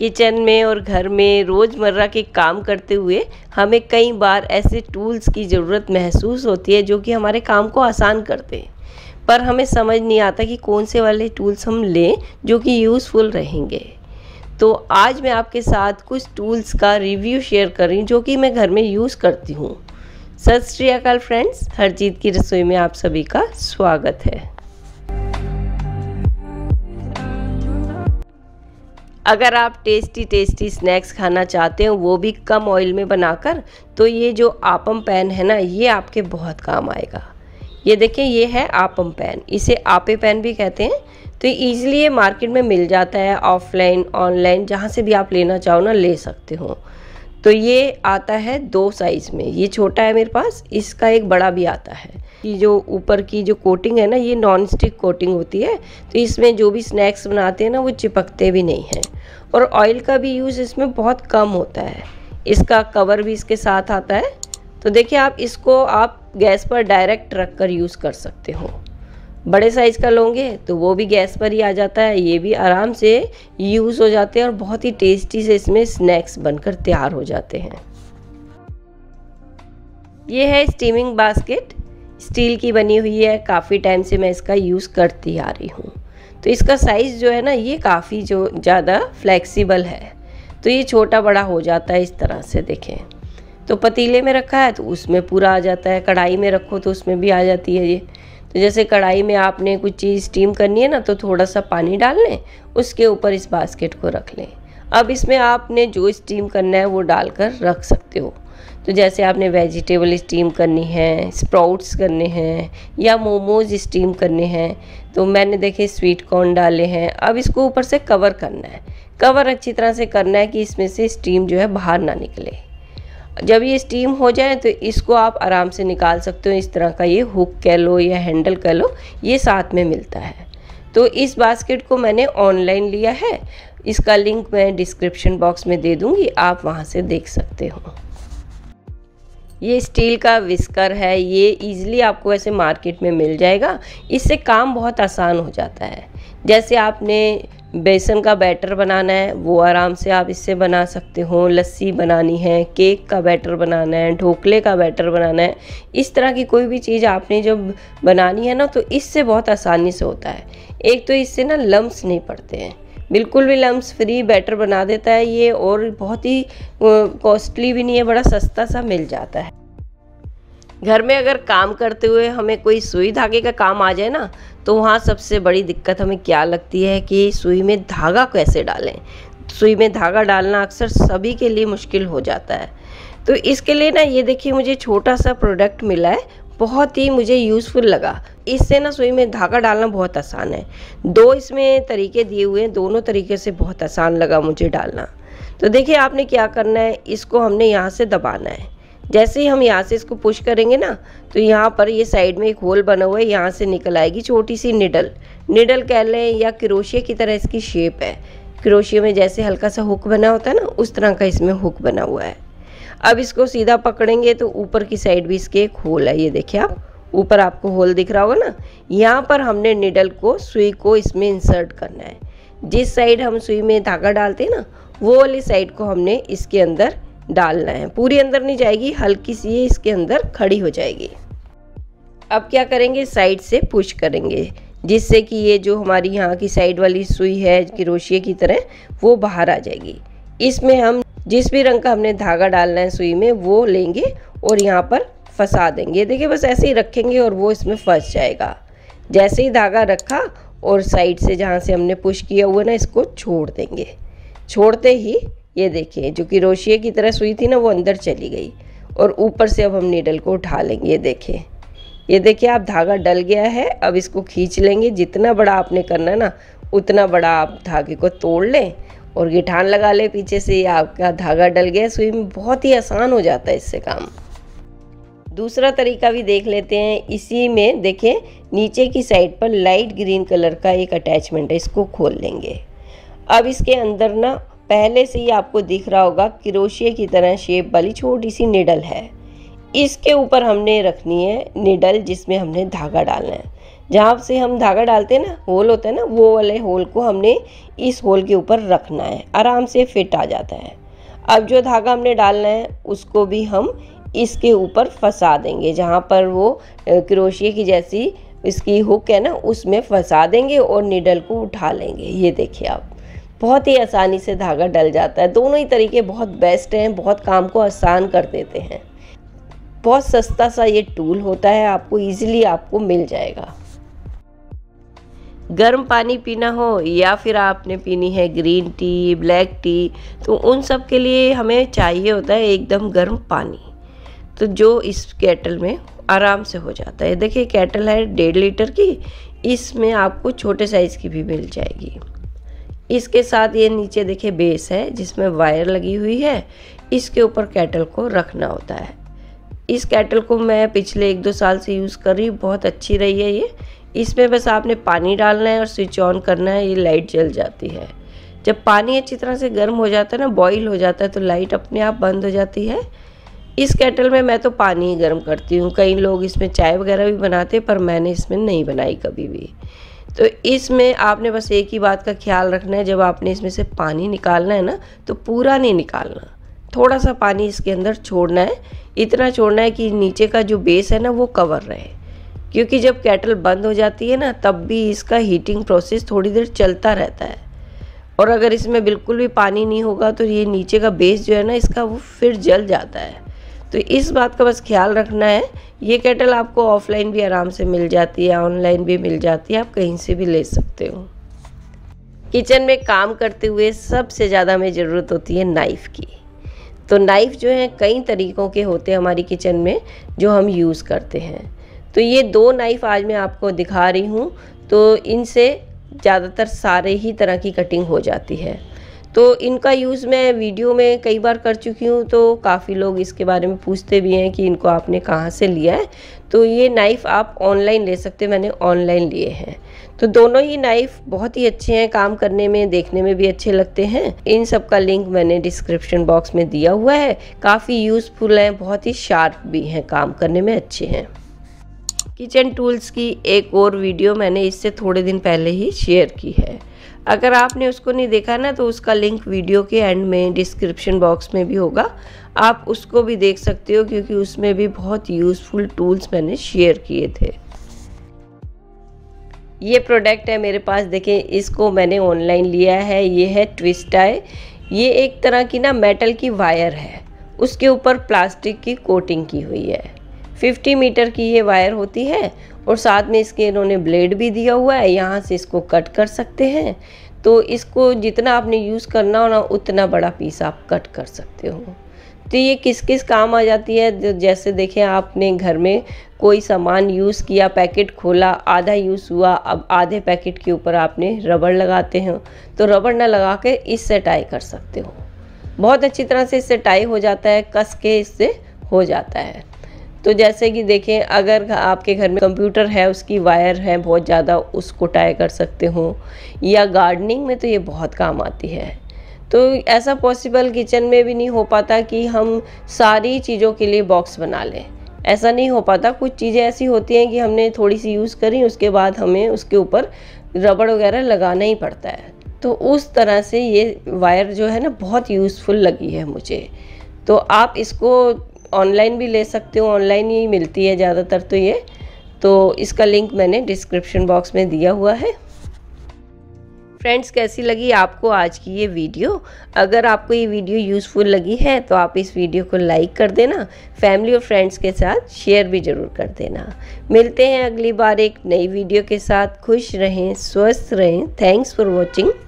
Kitchen में और घर में रोज़मर्रा के काम करते हुए हमें कई बार ऐसे टूल्स की ज़रूरत महसूस होती है जो कि हमारे काम को आसान करते हैं, पर हमें समझ नहीं आता कि कौन से वाले टूल्स हम लें जो कि यूज़फुल रहेंगे। तो आज मैं आपके साथ कुछ टूल्स का रिव्यू शेयर कर रही हूँ जो कि मैं घर में यूज़ करती हूँ। सत श्री अकाल फ्रेंड्स, हरजीत की रसोई में आप सभी का स्वागत है। अगर आप टेस्टी टेस्टी स्नैक्स खाना चाहते हो वो भी कम ऑयल में बनाकर, तो ये जो आपम पैन है ना, ये आपके बहुत काम आएगा। ये देखिए, ये है आपम पैन, इसे आपे पैन भी कहते हैं। तो ईजिली ये मार्केट में मिल जाता है, ऑफलाइन ऑनलाइन जहाँ से भी आप लेना चाहो ना ले सकते हो। तो ये आता है दो साइज़ में, ये छोटा है मेरे पास, इसका एक बड़ा भी आता है। ये जो ऊपर की जो कोटिंग है ना, ये नॉन स्टिक कोटिंग होती है, तो इसमें जो भी स्नैक्स बनाते हैं ना वो चिपकते भी नहीं हैं, और ऑयल का भी यूज़ इसमें बहुत कम होता है। इसका कवर भी इसके साथ आता है। तो देखिए, आप इसको आप गैस पर डायरेक्ट रख कर यूज़ कर सकते हो। बड़े साइज़ का लोगे तो वो भी गैस पर ही आ जाता है, ये भी आराम से यूज़ हो जाते हैं और बहुत ही टेस्टी से इसमें स्नैक्स बनकर तैयार हो जाते हैं। ये है स्टीमिंग बास्केट, स्टील की बनी हुई है, काफ़ी टाइम से मैं इसका यूज़ करती आ रही हूँ। तो इसका साइज़ जो है ना, ये काफ़ी जो ज़्यादा फ्लेक्सिबल है, तो ये छोटा बड़ा हो जाता है इस तरह से। देखें, तो पतीले में रखा है तो उसमें पूरा आ जाता है, कढ़ाई में रखो तो उसमें भी आ जाती है ये। तो जैसे कढ़ाई में आपने कुछ चीज़ स्टीम करनी है ना, तो थोड़ा सा पानी डाल लें, उसके ऊपर इस बास्केट को रख लें। अब इसमें आपने जो स्टीम करना है वो डालकर रख सकते हो। तो जैसे आपने वेजिटेबल स्टीम करनी है, स्प्राउट्स करने हैं, या मोमोज स्टीम करने हैं, तो मैंने देखे स्वीट कॉर्न डाले हैं। अब इसको ऊपर से कवर करना है, कवर अच्छी तरह से करना है कि इसमें से स्टीम जो है बाहर ना निकले। जब ये स्टीम हो जाए तो इसको आप आराम से निकाल सकते हो। इस तरह का ये हुक कह लो या हैंडल कह लो, ये साथ में मिलता है। तो इस बास्केट को मैंने ऑनलाइन लिया है, इसका लिंक मैं डिस्क्रिप्शन बॉक्स में दे दूँगी, आप वहाँ से देख सकते हो। ये स्टील का विस्कर है, ये ईज़िली आपको ऐसे मार्केट में मिल जाएगा, इससे काम बहुत आसान हो जाता है। जैसे आपने बेसन का बैटर बनाना है वो आराम से आप इससे बना सकते हो, लस्सी बनानी है, केक का बैटर बनाना है, ढोकले का बैटर बनाना है, इस तरह की कोई भी चीज़ आपने जब बनानी है ना, तो इससे बहुत आसानी से होता है। एक तो इससे ना लम्स नहीं पड़ते हैं, बिल्कुल भी लम्स फ्री बैटर बना देता है ये, और बहुत ही कॉस्टली भी नहीं है, बड़ा सस्ता सा मिल जाता है। घर में अगर काम करते हुए हमें कोई सुई धागे का काम आ जाए ना, तो वहाँ सबसे बड़ी दिक्कत हमें क्या लगती है कि सुई में धागा कैसे डालें। सुई में धागा डालना अक्सर सभी के लिए मुश्किल हो जाता है। तो इसके लिए ना, ये देखिए, मुझे छोटा सा प्रोडक्ट मिला है, बहुत ही मुझे यूज़फुल लगा। इससे ना सुई में धागा डालना बहुत आसान है। दो इसमें तरीके दिए हुए हैं, दोनों तरीके से बहुत आसान लगा मुझे डालना। तो देखिए, आपने क्या करना है, इसको हमने यहाँ से दबाना है। जैसे ही हम यहाँ से इसको पुश करेंगे ना, तो यहाँ पर ये साइड में एक होल बना हुआ है, यहाँ से निकल आएगी छोटी सी निडल, निडल कह लें या क्रोशिया की तरह इसकी शेप है। क्रोशिया में जैसे हल्का सा हुक बना होता है ना, उस तरह का इसमें हुक बना हुआ है। अब इसको सीधा पकड़ेंगे तो ऊपर की साइड भी इसके एक होल है, ये देखिए आप, ऊपर आपको होल दिख रहा होगा ना, यहाँ पर हमने निडल को, सुई को इसमें इंसर्ट करना है। जिस साइड हम सुई में धागा डालते हैं ना, वो वाली साइड को हमने इसके अंदर डालना है। पूरी अंदर नहीं जाएगी, हल्की सी ये इसके अंदर खड़ी हो जाएगी। अब क्या करेंगे, साइड से पुश करेंगे, जिससे कि ये जो हमारी यहाँ की साइड वाली सुई है क्रोशिया की तरह, वो बाहर आ जाएगी। इसमें हम जिस भी रंग का हमने धागा डालना है सुई में, वो लेंगे और यहाँ पर फंसा देंगे। देखिए, बस ऐसे ही रखेंगे और वो इसमें फंस जाएगा। जैसे ही धागा रखा और साइड से जहाँ से हमने पुश किया हुआ ना, इसको छोड़ देंगे। छोड़ते ही ये देखिए, जो कि क्रोशिया की तरह सुई थी ना, वो अंदर चली गई, और ऊपर से अब हम नीडल को उठा लेंगे। ये देखिए आप, धागा डल गया है। अब इसको खींच लेंगे, जितना बड़ा आपने करना है ना, उतना बड़ा आप धागे को तोड़ लें और गिठान लगा ले पीछे से, आपका धागा डल गया सुई में। बहुत ही आसान हो जाता है इससे काम। दूसरा तरीका भी देख लेते हैं। इसी में देखिए, नीचे की साइड पर लाइट ग्रीन कलर का एक अटैचमेंट है, इसको खोल लेंगे। अब इसके अंदर ना पहले से ही आपको दिख रहा होगा क्रोशिया की तरह शेप वाली छोटी सी निडल है, इसके ऊपर हमने रखनी है निडल, जिसमें हमने धागा डालना है। जहाँ से हम धागा डालते हैं ना, होल होता है ना, वो वाले होल को हमने इस होल के ऊपर रखना है, आराम से फिट आ जाता है। अब जो धागा हमने डालना है उसको भी हम इसके ऊपर फंसा देंगे, जहाँ पर वो क्रोशिया की जैसी इसकी हुक है ना, उसमें फंसा देंगे और निडल को उठा लेंगे। ये देखिए आप, बहुत ही आसानी से धागा डल जाता है। दोनों ही तरीके बहुत बेस्ट हैं, बहुत काम को आसान कर देते हैं। बहुत सस्ता सा ये टूल होता है, आपको इजीली आपको मिल जाएगा। गर्म पानी पीना हो या फिर आपने पीनी है ग्रीन टी, ब्लैक टी, तो उन सब के लिए हमें चाहिए होता है एकदम गर्म पानी, तो जो इस केटल में आराम से हो जाता है। देखिए केटल है 1.5 लीटर की, इसमें आपको छोटे साइज़ की भी मिल जाएगी। इसके साथ ये नीचे देखिए बेस है जिसमें वायर लगी हुई है, इसके ऊपर केटल को रखना होता है। इस केटल को मैं पिछले 1-2 साल से यूज़ कर रही हूँ, बहुत अच्छी रही है ये। इसमें बस आपने पानी डालना है और स्विच ऑन करना है, ये लाइट जल जाती है। जब पानी अच्छी तरह से गर्म हो जाता है ना, बॉईल हो जाता है, तो लाइट अपने आप बंद हो जाती है। इस केटल में मैं तो पानी ही गर्म करती हूँ, कई लोग इसमें चाय वगैरह भी बनाते हैं, पर मैंने इसमें नहीं बनाई कभी भी। तो इसमें आपने बस एक ही बात का ख्याल रखना है, जब आपने इसमें से पानी निकालना है ना, तो पूरा नहीं निकालना, थोड़ा सा पानी इसके अंदर छोड़ना है। इतना छोड़ना है कि नीचे का जो बेस है ना वो कवर रहे, क्योंकि जब केटल बंद हो जाती है ना, तब भी इसका हीटिंग प्रोसेस थोड़ी देर चलता रहता है। और अगर इसमें बिल्कुल भी पानी नहीं होगा तो ये नीचे का बेस जो है ना इसका, वो फिर जल जाता है। तो इस बात का बस ख्याल रखना है। ये केटल आपको ऑफलाइन भी आराम से मिल जाती है, ऑनलाइन भी मिल जाती है, आप कहीं से भी ले सकते हो। किचन में काम करते हुए सबसे ज़्यादा हमें ज़रूरत होती है नाइफ़ की। तो नाइफ़ जो है कई तरीक़ों के होते हैं हमारी किचन में जो हम यूज़ करते हैं। तो ये 2 नाइफ़ आज मैं आपको दिखा रही हूँ, तो इनसे ज़्यादातर सारे ही तरह की कटिंग हो जाती है। तो इनका यूज़ मैं वीडियो में कई बार कर चुकी हूँ, तो काफ़ी लोग इसके बारे में पूछते भी हैं कि इनको आपने कहाँ से लिया है। तो ये नाइफ़ आप ऑनलाइन ले सकते हैं, मैंने ऑनलाइन लिए हैं। तो दोनों ही नाइफ़ बहुत ही अच्छे हैं, काम करने में, देखने में भी अच्छे लगते हैं। इन सब का लिंक मैंने डिस्क्रिप्शन बॉक्स में दिया हुआ है। काफ़ी यूज़फुल हैं, बहुत ही शार्प भी हैं, काम करने में अच्छे हैं। किचन टूल्स की एक और वीडियो मैंने इससे थोड़े दिन पहले ही शेयर की है, अगर आपने उसको नहीं देखा ना तो उसका लिंक वीडियो के एंड में डिस्क्रिप्शन बॉक्स में भी होगा, आप उसको भी देख सकते हो, क्योंकि उसमें भी बहुत यूज़फुल टूल्स मैंने शेयर किए थे। ये प्रोडक्ट है मेरे पास, देखिए इसको मैंने ऑनलाइन लिया है। ये है ट्विस्ट टाई, ये एक तरह की ना मेटल की वायर है, उसके ऊपर प्लास्टिक की कोटिंग की हुई है। 50 मीटर की ये वायर होती है और साथ में इसके इन्होंने ब्लेड भी दिया हुआ है, यहाँ से इसको कट कर सकते हैं। तो इसको जितना आपने यूज़ करना हो ना, उतना बड़ा पीस आप कट कर सकते हो। तो ये किस किस काम आ जाती है, जैसे देखें आपने घर में कोई सामान यूज़ किया, पैकेट खोला, आधा यूज़ हुआ, अब आधे पैकेट के ऊपर आपने रबड़ लगाते हो, तो रबड़ ना लगा के इससे टाई कर सकते हो। बहुत अच्छी तरह से इससे टाई हो जाता है, कस के इससे हो जाता है। तो जैसे कि देखें, अगर आपके घर में कंप्यूटर है, उसकी वायर है बहुत ज़्यादा, उसको टाई कर सकते हो, या गार्डनिंग में तो ये बहुत काम आती है। तो ऐसा पॉसिबल किचन में भी नहीं हो पाता कि हम सारी चीज़ों के लिए बॉक्स बना लें, ऐसा नहीं हो पाता। कुछ चीज़ें ऐसी होती हैं कि हमने थोड़ी सी यूज़ करी, उसके बाद हमें उसके ऊपर रबड़ वगैरह लगाना ही पड़ता है। तो उस तरह से ये वायर जो है ना बहुत यूज़फुल लगी है मुझे। तो आप इसको ऑनलाइन भी ले सकते हो, ऑनलाइन ही मिलती है ज़्यादातर। तो ये, तो इसका लिंक मैंने डिस्क्रिप्शन बॉक्स में दिया हुआ है। फ्रेंड्स, कैसी लगी आपको आज की ये वीडियो? अगर आपको ये वीडियो यूज़फुल लगी है तो आप इस वीडियो को लाइक कर देना, फैमिली और फ्रेंड्स के साथ शेयर भी ज़रूर कर देना। मिलते हैं अगली बार एक नई वीडियो के साथ। खुश रहें, स्वस्थ रहें। Thanks for watching.